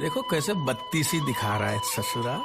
देखो कैसे बत्तीसी दिखा रहा है ससुरा।